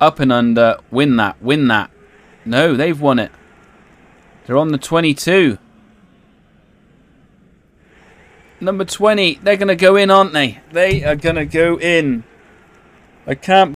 Up and under. Win that. Win that. No, they've won it. They're on the 22. Number 20. They're going to go in, aren't they? They are going to go in. I can't